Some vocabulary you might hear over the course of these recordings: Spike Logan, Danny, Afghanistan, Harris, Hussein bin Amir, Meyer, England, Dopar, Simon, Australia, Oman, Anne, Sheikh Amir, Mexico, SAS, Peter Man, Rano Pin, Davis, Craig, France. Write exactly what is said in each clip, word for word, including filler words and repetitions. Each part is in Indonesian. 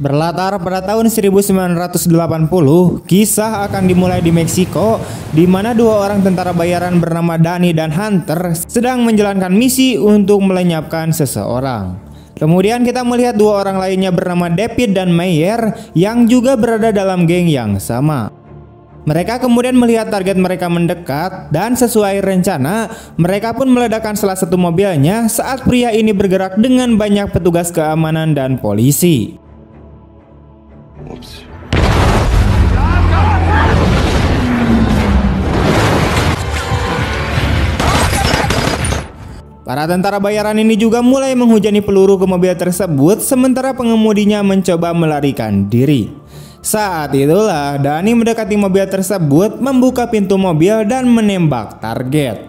Berlatar pada tahun seribu sembilan ratus delapan puluh, kisah akan dimulai di Meksiko, di mana dua orang tentara bayaran bernama Danny dan Hunter sedang menjalankan misi untuk melenyapkan seseorang. Kemudian kita melihat dua orang lainnya bernama David dan Meyer yang juga berada dalam geng yang sama. Mereka kemudian melihat target mereka mendekat dan sesuai rencana, mereka pun meledakkan salah satu mobilnya saat pria ini bergerak dengan banyak petugas keamanan dan polisi. Oops. Para tentara bayaran ini juga mulai menghujani peluru ke mobil tersebut, sementara pengemudinya mencoba melarikan diri. Saat itulah Danny mendekati mobil tersebut, membuka pintu mobil dan menembak target.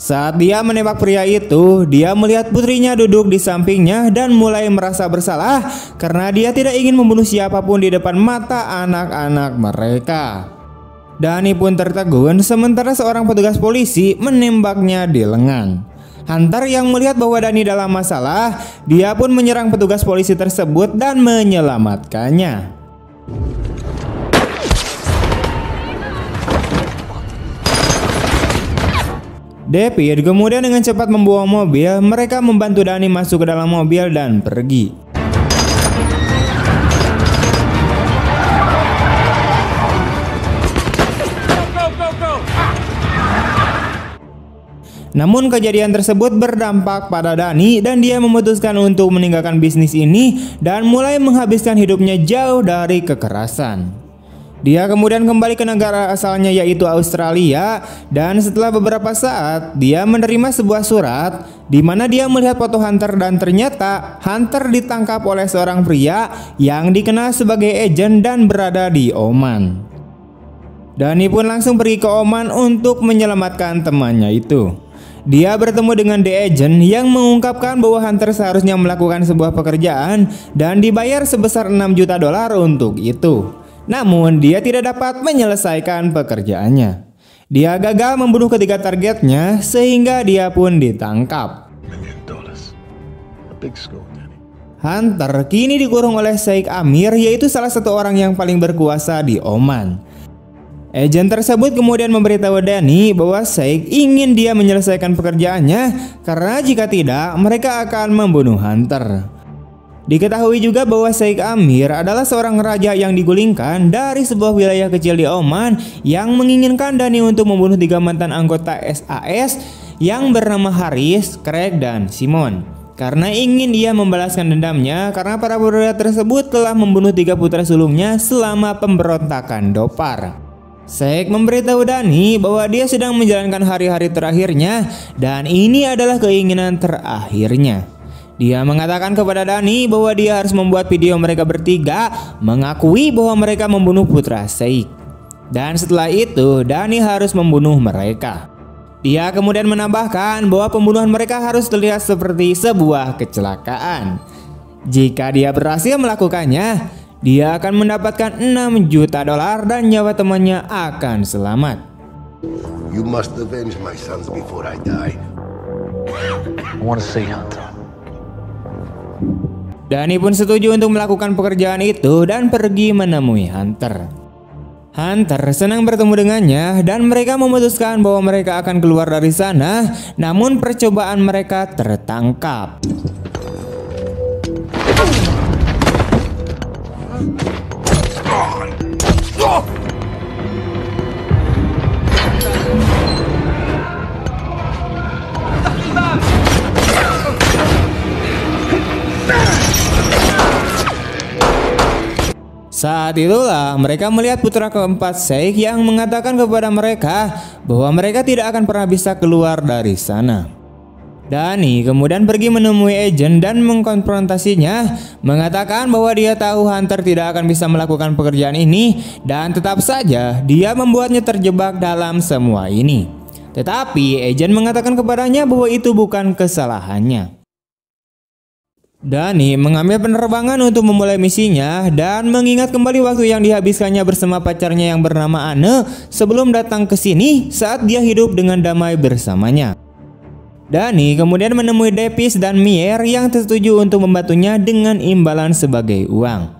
Saat dia menembak pria itu, dia melihat putrinya duduk di sampingnya dan mulai merasa bersalah karena dia tidak ingin membunuh siapapun di depan mata anak-anak mereka. Danny pun tertegun, sementara seorang petugas polisi menembaknya di lengan. Hunter yang melihat bahwa Danny dalam masalah, dia pun menyerang petugas polisi tersebut dan menyelamatkannya. David kemudian dengan cepat membawa mobil, mereka membantu Danny masuk ke dalam mobil dan pergi. Go, go, go, go. Namun kejadian tersebut berdampak pada Danny dan dia memutuskan untuk meninggalkan bisnis ini dan mulai menghabiskan hidupnya jauh dari kekerasan. Dia kemudian kembali ke negara asalnya yaitu Australia, dan setelah beberapa saat dia menerima sebuah surat di mana dia melihat foto Hunter dan ternyata Hunter ditangkap oleh seorang pria yang dikenal sebagai agen dan berada di Oman. Danny pun langsung pergi ke Oman untuk menyelamatkan temannya itu. Dia bertemu dengan The Agent yang mengungkapkan bahwa Hunter seharusnya melakukan sebuah pekerjaan dan dibayar sebesar enam juta dolar untuk itu. Namun dia tidak dapat menyelesaikan pekerjaannya. Dia gagal membunuh ketiga targetnya sehingga dia pun ditangkap. Hunter kini dikurung oleh Sheikh Amir, yaitu salah satu orang yang paling berkuasa di Oman. Agen tersebut kemudian memberitahu Danny bahwa Sheikh ingin dia menyelesaikan pekerjaannya karena jika tidak mereka akan membunuh Hunter. Diketahui juga bahwa Sheikh Amir adalah seorang raja yang digulingkan dari sebuah wilayah kecil di Oman yang menginginkan Danny untuk membunuh tiga mantan anggota S A S yang bernama Harris, Craig, dan Simon. Karena ingin dia membalaskan dendamnya karena para perwira tersebut telah membunuh tiga putra sulungnya selama pemberontakan Dopar. Sheikh memberitahu Danny bahwa dia sedang menjalankan hari-hari terakhirnya dan ini adalah keinginan terakhirnya. Dia mengatakan kepada Danny bahwa dia harus membuat video mereka bertiga mengakui bahwa mereka membunuh putra Sheikh. Dan setelah itu Danny harus membunuh mereka. Dia kemudian menambahkan bahwa pembunuhan mereka harus terlihat seperti sebuah kecelakaan. Jika dia berhasil melakukannya, dia akan mendapatkan enam juta dolar dan nyawa temannya akan selamat. You must avenge my sons before I die. I want to see Hunter. Danny pun setuju untuk melakukan pekerjaan itu dan pergi menemui Hunter. Hunter senang bertemu dengannya dan mereka memutuskan bahwa mereka akan keluar dari sana, namun percobaan mereka tertangkap. Saat itulah mereka melihat putra keempat Sheikh yang mengatakan kepada mereka bahwa mereka tidak akan pernah bisa keluar dari sana. Danny kemudian pergi menemui agen dan mengkonfrontasinya, mengatakan bahwa dia tahu Hunter tidak akan bisa melakukan pekerjaan ini dan tetap saja dia membuatnya terjebak dalam semua ini. Tetapi agen mengatakan kepadanya bahwa itu bukan kesalahannya. Danny mengambil penerbangan untuk memulai misinya dan mengingat kembali waktu yang dihabiskannya bersama pacarnya yang bernama Anne sebelum datang ke sini saat dia hidup dengan damai bersamanya. Danny kemudian menemui Davis dan Meyer yang tersetuju untuk membantunya dengan imbalan sebagai uang.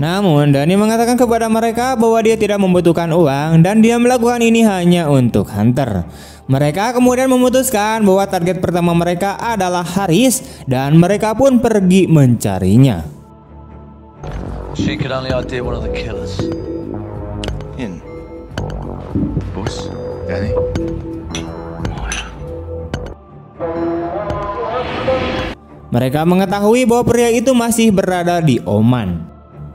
Namun Dani mengatakan kepada mereka bahwa dia tidak membutuhkan uang dan dia melakukan ini hanya untuk Hunter. Mereka kemudian memutuskan bahwa target pertama mereka adalah Harris dan mereka pun pergi mencarinya. She could only idea one of the killers. In. Bus, Danny. Mereka mengetahui bahwa pria itu masih berada di Oman.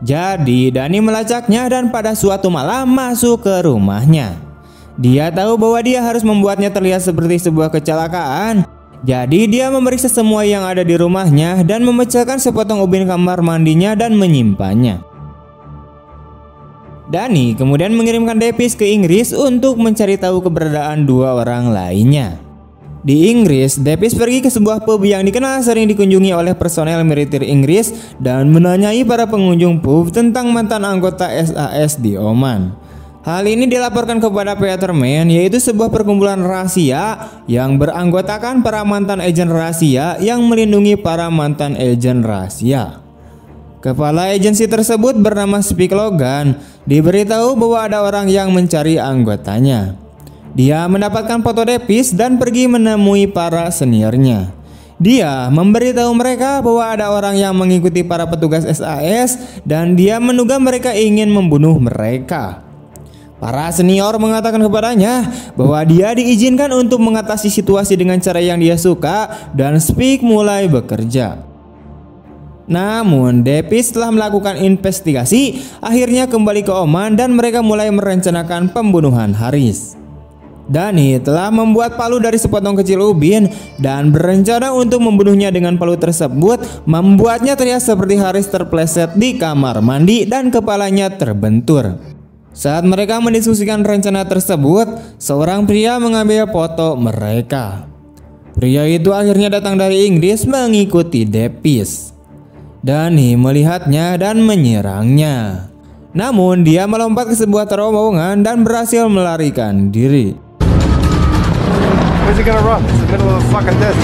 Jadi Dani melacaknya dan pada suatu malam masuk ke rumahnya. Dia tahu bahwa dia harus membuatnya terlihat seperti sebuah kecelakaan. Jadi dia memeriksa semua yang ada di rumahnya dan memecahkan sepotong ubin kamar mandinya dan menyimpannya. Dani kemudian mengirimkan Davis ke Inggris untuk mencari tahu keberadaan dua orang lainnya. Di Inggris, Davis pergi ke sebuah pub yang dikenal sering dikunjungi oleh personel militer Inggris dan menanyai para pengunjung pub tentang mantan anggota S A S di Oman. Hal ini dilaporkan kepada Peter Man, yaitu sebuah perkumpulan rahasia yang beranggotakan para mantan agen rahasia yang melindungi para mantan agen rahasia. Kepala agensi tersebut bernama Spike Logan diberitahu bahwa ada orang yang mencari anggotanya. Dia mendapatkan foto Davis dan pergi menemui para seniornya. Dia memberitahu mereka bahwa ada orang yang mengikuti para petugas S A S dan dia menduga mereka ingin membunuh mereka. Para senior mengatakan kepadanya bahwa dia diizinkan untuk mengatasi situasi dengan cara yang dia suka dan Spike mulai bekerja. Namun Davis setelah melakukan investigasi akhirnya kembali ke Oman dan mereka mulai merencanakan pembunuhan Harris. Dani telah membuat palu dari sepotong kecil ubin dan berencana untuk membunuhnya dengan palu tersebut, membuatnya terlihat seperti Harris terpleset di kamar mandi dan kepalanya terbentur. Saat mereka mendiskusikan rencana tersebut, seorang pria mengambil foto mereka. Pria itu akhirnya datang dari Inggris mengikuti Davis. Dani melihatnya dan menyerangnya. Namun dia melompat ke sebuah terowongan dan berhasil melarikan diri. Where's he gonna run? It's the middle of the fucking desert.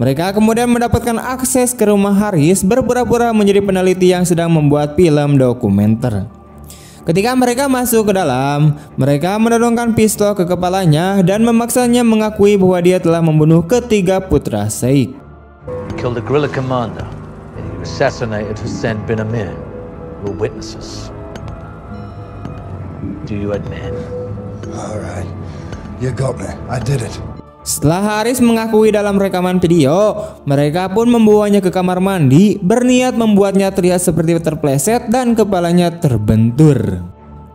Mereka kemudian mendapatkan akses ke rumah Harris berpura-pura menjadi peneliti yang sedang membuat film dokumenter. Ketika mereka masuk ke dalam, mereka menodongkan pistol ke kepalanya dan memaksanya mengakui bahwa dia telah membunuh ketiga putra Sheikh. Killed the guerrilla commander and he assassinated Hussein bin Amir. We're witnesses. Do you admit? All right. You got me. I did it. Setelah Harris mengakui dalam rekaman video, mereka pun membawanya ke kamar mandi, berniat membuatnya terlihat seperti terpleset dan kepalanya terbentur.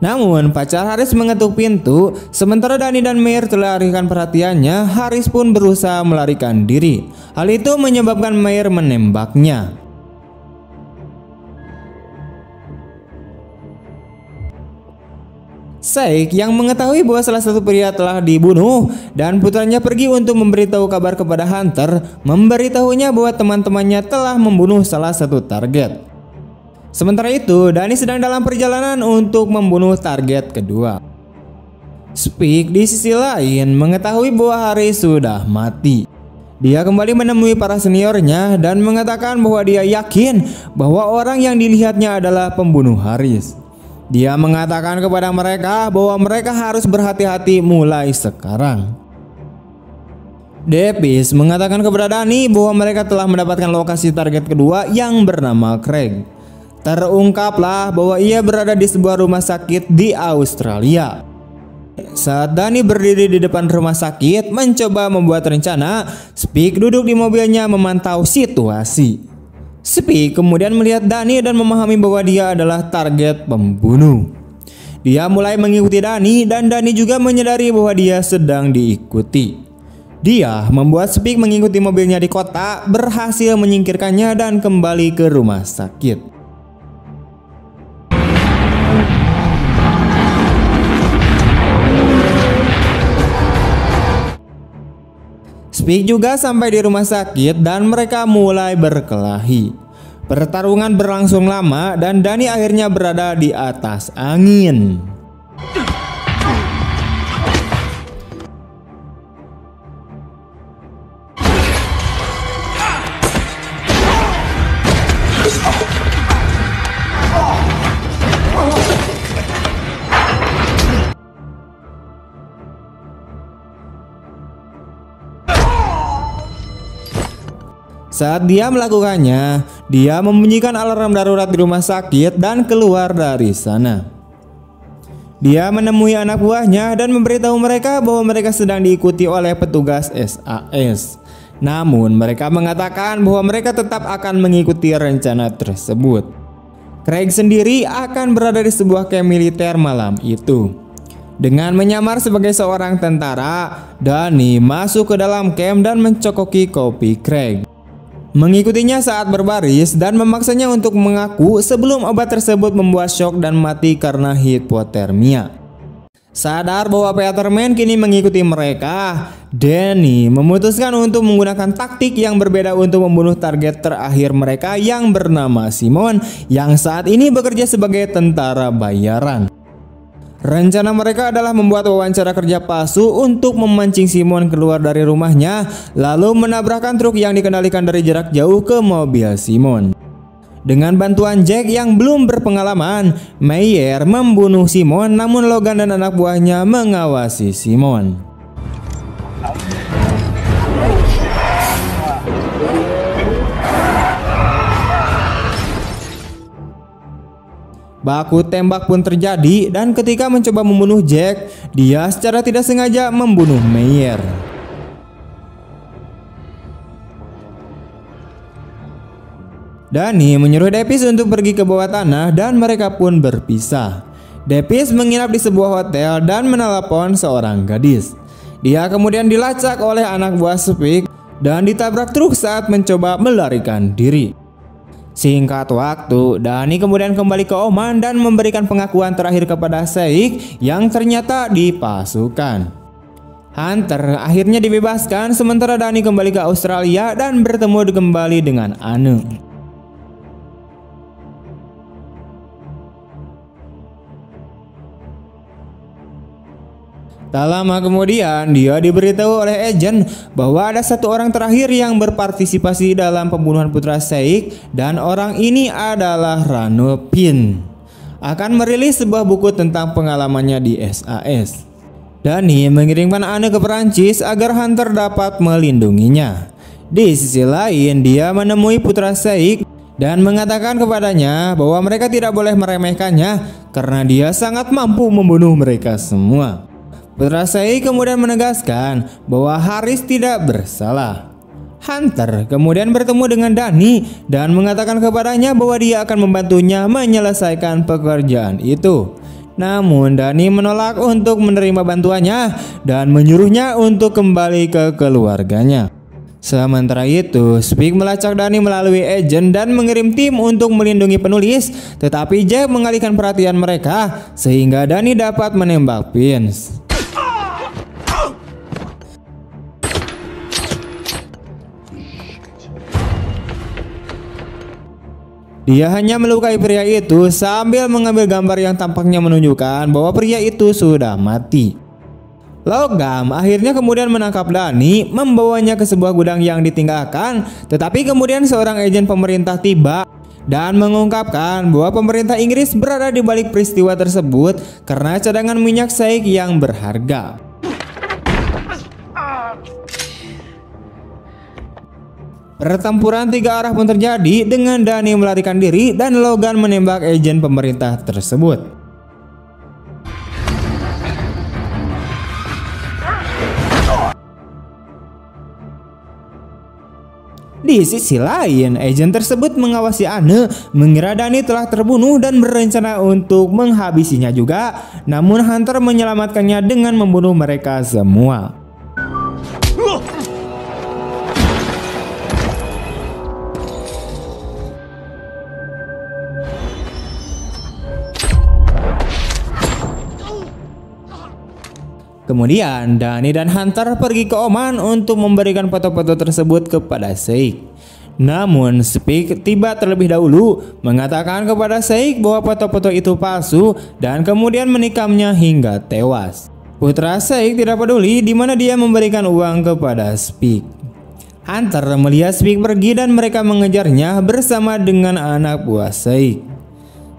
Namun pacar Harris mengetuk pintu, sementara Dani dan Meir telah alihkan perhatiannya. Harris pun berusaha melarikan diri. Hal itu menyebabkan Meir menembaknya. Sheikh yang mengetahui bahwa salah satu pria telah dibunuh dan putranya pergi untuk memberitahu kabar kepada Hunter, memberitahunya bahwa teman-temannya telah membunuh salah satu target. Sementara itu, Dani sedang dalam perjalanan untuk membunuh target kedua. Spike di sisi lain mengetahui bahwa Harris sudah mati. Dia kembali menemui para seniornya dan mengatakan bahwa dia yakin bahwa orang yang dilihatnya adalah pembunuh Harris. Dia mengatakan kepada mereka bahwa mereka harus berhati-hati mulai sekarang. Davis mengatakan kepada Dani bahwa mereka telah mendapatkan lokasi target kedua yang bernama Craig. Terungkaplah bahwa ia berada di sebuah rumah sakit di Australia. Saat Dani berdiri di depan rumah sakit mencoba membuat rencana, Spike duduk di mobilnya memantau situasi. Spike kemudian melihat Dani dan memahami bahwa dia adalah target pembunuh. Dia mulai mengikuti Dani dan Dani juga menyadari bahwa dia sedang diikuti. Dia membuat Spike mengikuti mobilnya di kota, berhasil menyingkirkannya dan kembali ke rumah sakit. Spike juga sampai di rumah sakit dan mereka mulai berkelahi. Pertarungan berlangsung lama dan Dani akhirnya berada di atas angin. Saat dia melakukannya, dia membunyikan alarm darurat di rumah sakit dan keluar dari sana. Dia menemui anak buahnya dan memberitahu mereka bahwa mereka sedang diikuti oleh petugas S A S. Namun mereka mengatakan bahwa mereka tetap akan mengikuti rencana tersebut. Craig sendiri akan berada di sebuah kamp militer malam itu. Dengan menyamar sebagai seorang tentara, Dani masuk ke dalam kamp dan mencokoki kopi Craig, mengikutinya saat berbaris dan memaksanya untuk mengaku sebelum obat tersebut membuat shock dan mati karena hipotermia. Sadar bahwa Peter Man kini mengikuti mereka, Dani memutuskan untuk menggunakan taktik yang berbeda untuk membunuh target terakhir mereka yang bernama Simon, yang saat ini bekerja sebagai tentara bayaran. Rencana mereka adalah membuat wawancara kerja palsu untuk memancing Simon keluar dari rumahnya, lalu menabrakkan truk yang dikendalikan dari jarak jauh ke mobil Simon. Dengan bantuan Jack yang belum berpengalaman, Meyer membunuh Simon, namun Logan dan anak buahnya mengawasi Simon. Baku tembak pun terjadi dan ketika mencoba membunuh Jack, dia secara tidak sengaja membunuh Meyer. Dani menyuruh Davis untuk pergi ke bawah tanah dan mereka pun berpisah. Davis menginap di sebuah hotel dan menelepon seorang gadis. Dia kemudian dilacak oleh anak buah Spike dan ditabrak truk saat mencoba melarikan diri. Singkat waktu, Dani kemudian kembali ke Oman dan memberikan pengakuan terakhir kepada Sheikh yang ternyata dipasukan. Hunter akhirnya dibebaskan sementara Dani kembali ke Australia dan bertemu kembali dengan Anne. Tak lama kemudian, dia diberitahu oleh agen bahwa ada satu orang terakhir yang berpartisipasi dalam pembunuhan putra Sheikh dan orang ini adalah Rano Pin. Akan merilis sebuah buku tentang pengalamannya di S A S. Dani mengirimkan Anne ke Perancis agar Hunter dapat melindunginya. Di sisi lain, dia menemui putra Sheikh dan mengatakan kepadanya bahwa mereka tidak boleh meremehkannya karena dia sangat mampu membunuh mereka semua. Putra Sheikh kemudian menegaskan bahwa Harris tidak bersalah. Hunter kemudian bertemu dengan Dani dan mengatakan kepadanya bahwa dia akan membantunya menyelesaikan pekerjaan itu. Namun Dani menolak untuk menerima bantuannya dan menyuruhnya untuk kembali ke keluarganya. Sementara itu, Spike melacak Dani melalui agen dan mengirim tim untuk melindungi penulis, tetapi Jack mengalihkan perhatian mereka sehingga Dani dapat menembak Pins. Dia hanya melukai pria itu sambil mengambil gambar yang tampaknya menunjukkan bahwa pria itu sudah mati. Logam akhirnya kemudian menangkap Dani, membawanya ke sebuah gudang yang ditinggalkan, tetapi kemudian seorang agen pemerintah tiba dan mengungkapkan bahwa pemerintah Inggris berada di balik peristiwa tersebut karena cadangan minyak Sheikh yang berharga. Pertempuran tiga arah pun terjadi dengan Dani melarikan diri dan Logan menembak agen pemerintah tersebut. Di sisi lain, agen tersebut mengawasi Anne, mengira Dani telah terbunuh dan berencana untuk menghabisinya juga, namun Hunter menyelamatkannya dengan membunuh mereka semua. Kemudian Dani dan Hunter pergi ke Oman untuk memberikan foto-foto tersebut kepada Sheikh. Namun Spike tiba terlebih dahulu mengatakan kepada Sheikh bahwa foto-foto itu palsu dan kemudian menikamnya hingga tewas. Putra Sheikh tidak peduli di mana dia memberikan uang kepada Spike. Hunter melihat Spike pergi dan mereka mengejarnya bersama dengan anak buah Sheikh.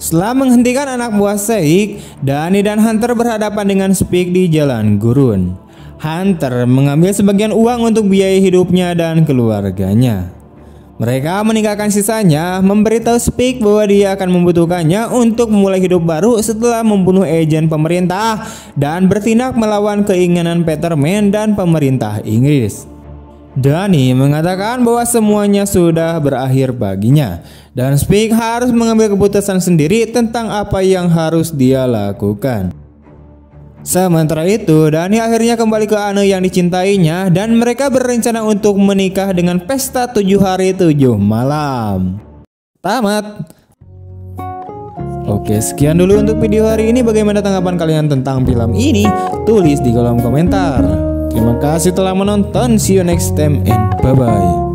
Setelah menghentikan anak buah Sheikh, Dani dan Hunter berhadapan dengan Spike di jalan gurun. Hunter mengambil sebagian uang untuk biaya hidupnya dan keluarganya. Mereka meninggalkan sisanya, memberitahu Spike bahwa dia akan membutuhkannya untuk memulai hidup baru setelah membunuh agen pemerintah dan bertindak melawan keinginan Peter Man dan pemerintah Inggris. Dani mengatakan bahwa semuanya sudah berakhir baginya dan Spike harus mengambil keputusan sendiri tentang apa yang harus dia lakukan. Sementara itu, Dani akhirnya kembali ke Anne yang dicintainya dan mereka berencana untuk menikah dengan pesta tujuh hari tujuh malam. Tamat. Oke, sekian dulu untuk video hari ini. Bagaimana tanggapan kalian tentang film ini? Tulis di kolom komentar. Terima kasih telah menonton. See you next time and bye-bye.